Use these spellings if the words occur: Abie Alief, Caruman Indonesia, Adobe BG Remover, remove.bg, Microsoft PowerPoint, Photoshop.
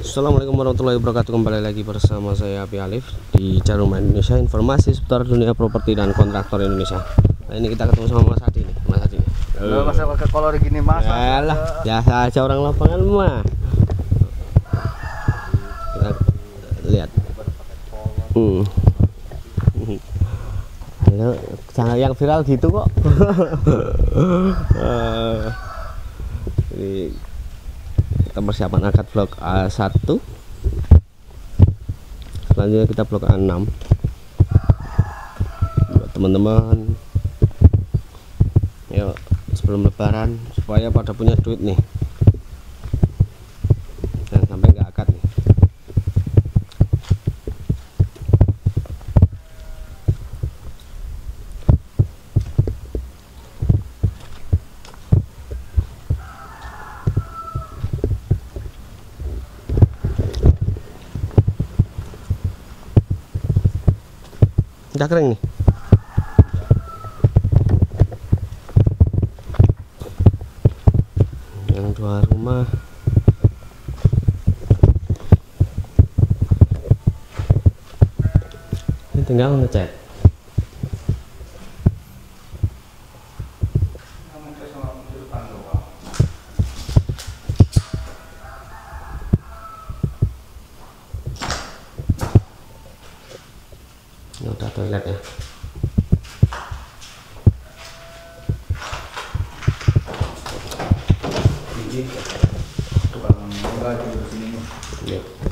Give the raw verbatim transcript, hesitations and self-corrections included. Assalamualaikum warahmatullahi wabarakatuh. Kembali lagi bersama saya Abie Alief di Caruman Indonesia, informasi seputar dunia properti dan kontraktor Indonesia. Nah, ini kita ketemu sama Mas Hadi nih. Mas Hadi. Loh, masa pakai kolor gini, Mas? Yalah, biasa aja orang lapangan mah. Kita lihat. Hmm. Jangan yang viral gitu kok. Ini kita persiapan angkat blok A satu, selanjutnya kita blok A enam. Buat teman-teman, yuk sebelum lebaran supaya pada punya duit nih, jangan sampai nggak akad nih. Udah kering nih. Yang dua rumah. Ini tinggal ngecat. Udah toilet ya. Ini tukang lagi di sini.